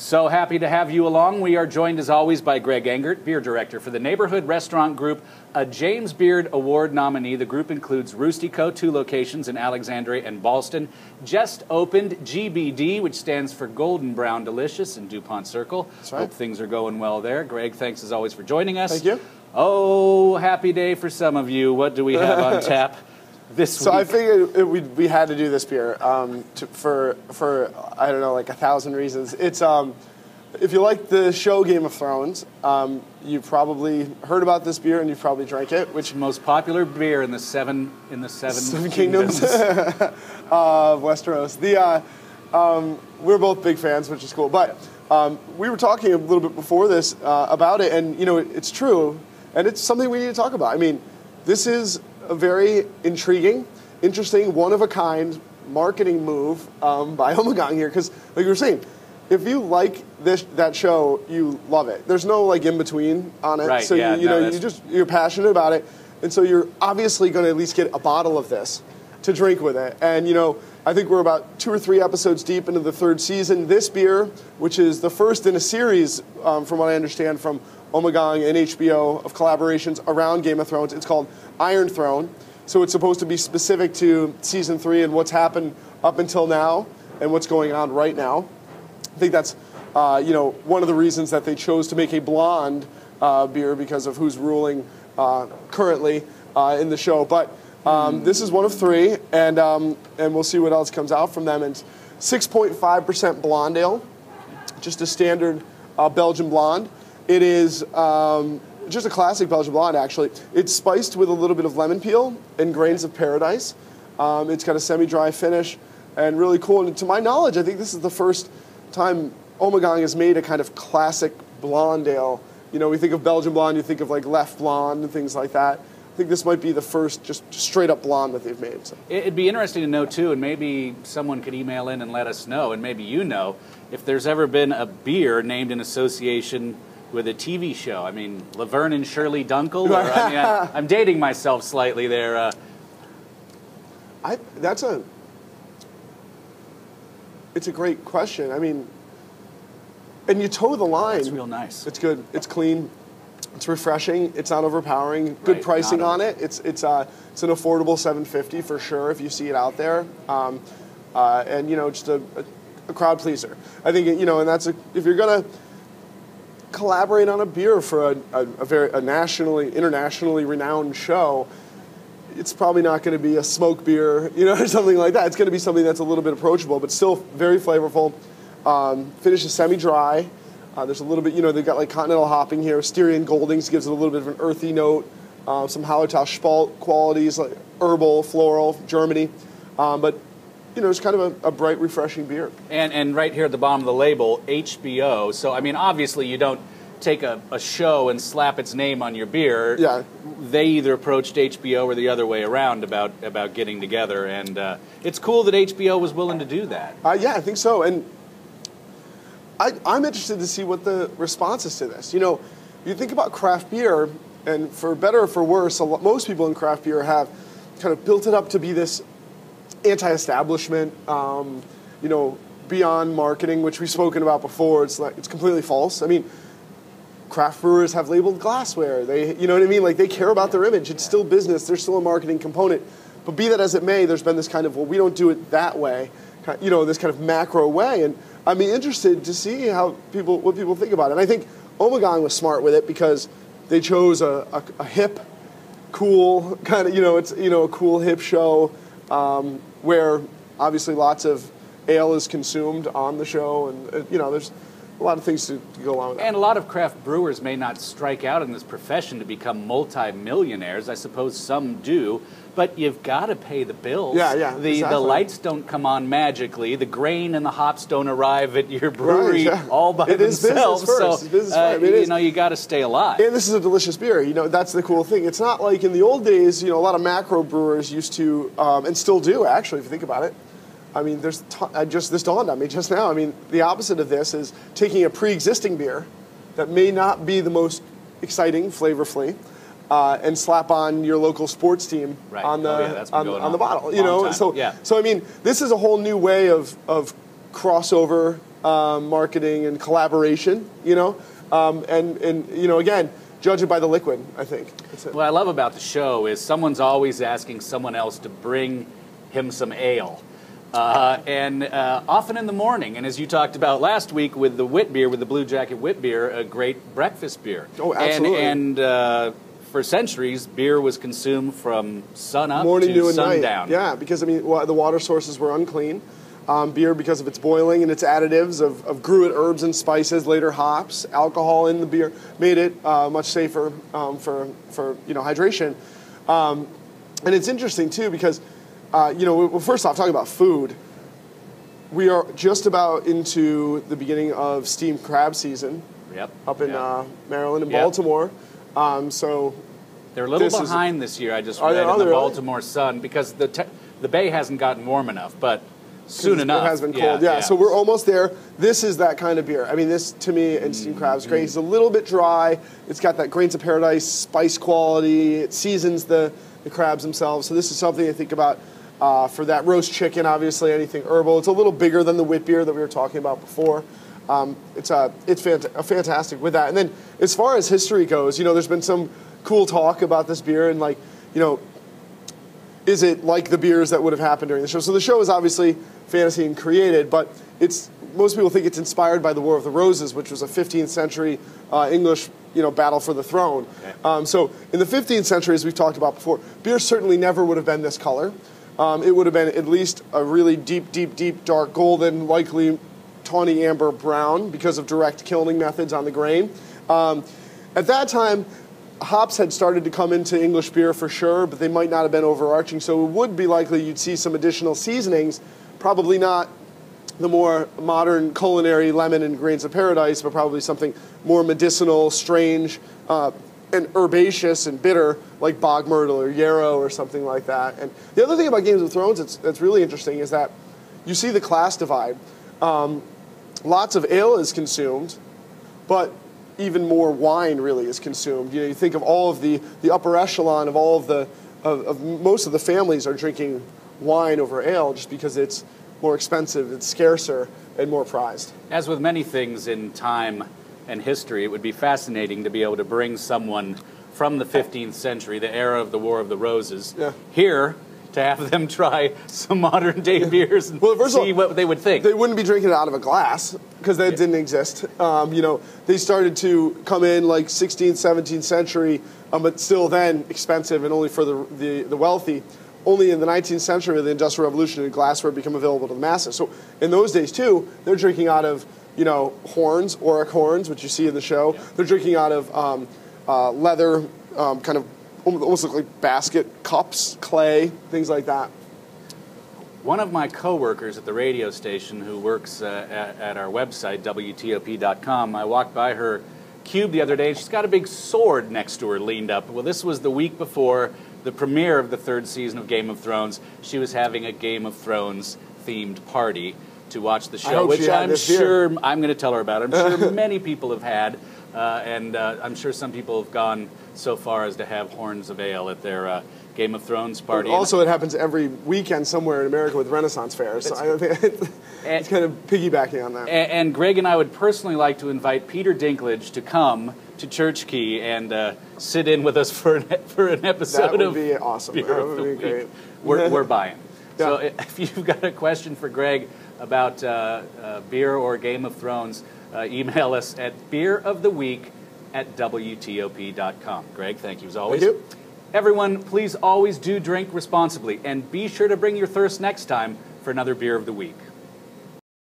So happy to have you along. We are joined, as always, by Greg Engert, beer director for the Neighborhood Restaurant Group, a James Beard Award nominee. The group includes Rustico, 2 locations in Alexandria and Ballston, just opened GBD, which stands for Golden Brown Delicious, in DuPont Circle. That's right. Hope things are going well there. Greg, thanks as always for joining us. Thank you. Oh, happy day for some of you. What do we have on tap this week? So I figured we had to do this beer for I don't know, like 1,000 reasons. It's if you like the show Game of Thrones, you probably heard about this beer and you probably drank it. Which most popular beer in the seven kingdoms of Westeros. We're both big fans, which is cool. But we were talking a little bit before this about it, and you know it's true, and it's something we need to talk about. I mean, this is a very intriguing, interesting, one-of-a-kind marketing move by Ommegang here, because like you were saying, if you like that show, you love it. There's no like in between on it, right, so yeah, you're passionate about it, and so you're obviously going to at least get a bottle of this to drink with it. And you know, I think we're about 2 or 3 episodes deep into the 3rd season. This beer, which is the first in a series, from what I understand, from Ommegang and HBO, of collaborations around Game of Thrones. It's called Iron Throne. So it's supposed to be specific to season 3 and what's happened up until now and what's going on right now. I think that's you know, one of the reasons that they chose to make a blonde beer, because of who's ruling currently in the show. But this is one of 3, and we'll see what else comes out from them. And 6.5% blonde ale, just a standard Belgian blonde. It is just a classic Belgian blonde, actually. It's spiced with a little bit of lemon peel and grains of paradise. It's got a semi-dry finish and really cool. And to my knowledge, I think this is the first time Ommegang has made a kind of classic blonde ale. You know, we think of Belgian blonde, you think of like Left Blonde and things like that. I think this might be the first just straight-up blonde that they've made. So. It'd be interesting to know, too, and maybe someone could email in and let us know, and maybe you know, if there's ever been a beer named in association with a TV show. I mean, Laverne and Shirley Dunkel? Or, I mean, I'm dating myself slightly there. It's a great question. I mean, and you toe the line. It's real nice. It's good. It's clean. It's refreshing. It's not overpowering. Good right, pricing on it. It's an affordable $7.50 for sure if you see it out there, and you know, just a crowd pleaser. I think you know, and that's if you're gonna collaborate on a beer for a internationally renowned show, it's probably not going to be a smoke beer, you know, or something like that. It's going to be something that's a little bit approachable, but still very flavorful. Finish is semi-dry. There's a little bit, you know, they've got like continental hopping here. Styrian Goldings gives it a little bit of an earthy note. Some Hallertau Spalt qualities, like herbal, floral, Germany. But you know, it's kind of a bright, refreshing beer. And right here at the bottom of the label, HBO. So, I mean, obviously you don't take a show and slap its name on your beer. Yeah. They either approached HBO or the other way around about getting together. And it's cool that HBO was willing to do that. Yeah, I think so. And I'm interested to see what the response is to this. You know, you think about craft beer, and for better or for worse, most people in craft beer have kind of built it up to be this anti-establishment, you know, beyond marketing, which we've spoken about before. It's like, it's completely false. I mean, craft brewers have labeled glassware. They, you know what I mean? Like, they care about their image. It's still business. There's still a marketing component. But be that as it may, there's been this kind of, well, we don't do it that way, you know, this kind of macro way. And I'm interested to see how people, what people think about it. And I think Ommegang was smart with it, because they chose a hip, cool kind of, you know, it's, you know, a cool hip show. Where obviously lots of ale is consumed on the show, and you know, there's a lot of things to go along with that. And a lot of craft brewers may not strike out in this profession to become multi-millionaires. I suppose some do, but you've got to pay the bills. Yeah, yeah, exactly. The lights don't come on magically. The grain and the hops don't arrive at your brewery right, yeah. all by themselves. It is business first. So, it's business first. I mean, you know, you got to stay alive. And this is a delicious beer. You know, that's the cool thing. It's not like in the old days. You know, a lot of macro brewers used to, and still do actually, if you think about it. I mean, there's this dawned on me just now. I mean, the opposite of this is taking a pre-existing beer that may not be the most exciting flavorfully, and slap on your local sports team right. on the bottle. You know, so I mean, this is a whole new way of crossover marketing and collaboration, you know, and you know, again, judge it by the liquid, I think. That's it. What I love about the show is someone's always asking someone else to bring him some ale, and often in the morning. And as you talked about last week with the wit beer, with the Blue Jacket wit beer, a great breakfast beer. Oh, absolutely. And for centuries, beer was consumed from sunup to sundown. Night. Yeah, because I mean, the water sources were unclean. Beer, because of its boiling and its additives of gruit, herbs and spices, later hops, alcohol in the beer, made it much safer for you know, hydration. And it's interesting too because you know, well, first off, talking about food, we are just about into the beginning of steamed crab season. Yep. Up in Maryland and Baltimore. So they're a little behind this year. I just read in the Baltimore Sun because the bay hasn't gotten warm enough, but soon enough. It has been cold. Yeah, so we're almost there. This is that kind of beer. I mean, this to me and steamed crab's great. It's a little bit dry. It's got that grains of paradise spice quality. It seasons the crabs themselves. So this is something I think about for that. Roast chicken, obviously, anything herbal. It's a little bigger than the wit beer that we were talking about before. It's fantastic with that. And then as far as history goes, you know, there's been some cool talk about this beer and, like, you know, is it like the beers that would have happened during the show? So the show is obviously fantasy and created, but it's, most people think it's inspired by the War of the Roses, which was a 15th century English, you know, battle for the throne. Okay. So in the 15th century, as we've talked about before, beer certainly never would have been this color. It would have been at least a really deep, deep, deep, dark golden, likely tawny amber brown because of direct kilning methods on the grain. At that time, hops had started to come into English beer for sure, but they might not have been overarching, so it would be likely you'd see some additional seasonings, probably not the more modern culinary lemon and grains of paradise, but probably something more medicinal, strange, and herbaceous and bitter, like bog myrtle or yarrow or something like that. And the other thing about Games of Thrones that's really interesting is that you see the class divide. Lots of ale is consumed, but even more wine really is consumed. You know, you think of all of the upper echelon of all of most of the families are drinking wine over ale just because it's more expensive, it's scarcer, and more prized. As with many things in time and history, it would be fascinating to be able to bring someone from the 15th century, the era of the War of the Roses, here, to have them try some modern-day beers and see what they would think. They wouldn't be drinking it out of a glass because that didn't exist. You know, they started to come in like 16th, 17th century, but still then expensive and only for the wealthy. Only in the 19th century with the Industrial Revolution did glassware become available to the masses. So in those days, too, they're drinking out of, you know, horns, auric horns, which you see in the show. Yeah. They're drinking out of leather, kind of, almost look like basket cups, clay, things like that. One of my coworkers at the radio station who works at our website, WTOP.com, I walked by her cube the other day, and she's got a big sword next to her leaned up. Well, this was the week before the premiere of the third season of Game of Thrones. She was having a Game of Thrones-themed party to watch the show, which I'm sure I'm going to tell her about. I'm sure many people have had. And I'm sure some people have gone so far as to have horns of ale at their Game of Thrones party. But also, it happens every weekend somewhere in America with Renaissance fairs. So I think it's kind of piggybacking on that. And Greg and I would personally like to invite Peter Dinklage to come to Church Key and sit in with us for an episode. That would be awesome. That would be great. We're buying. Yeah. So if you've got a question for Greg about beer or Game of Thrones, email us at beeroftheweek@WTOP.com. Greg, thank you as always. Thank you. Everyone, please always do drink responsibly, and be sure to bring your thirst next time for another Beer of the Week.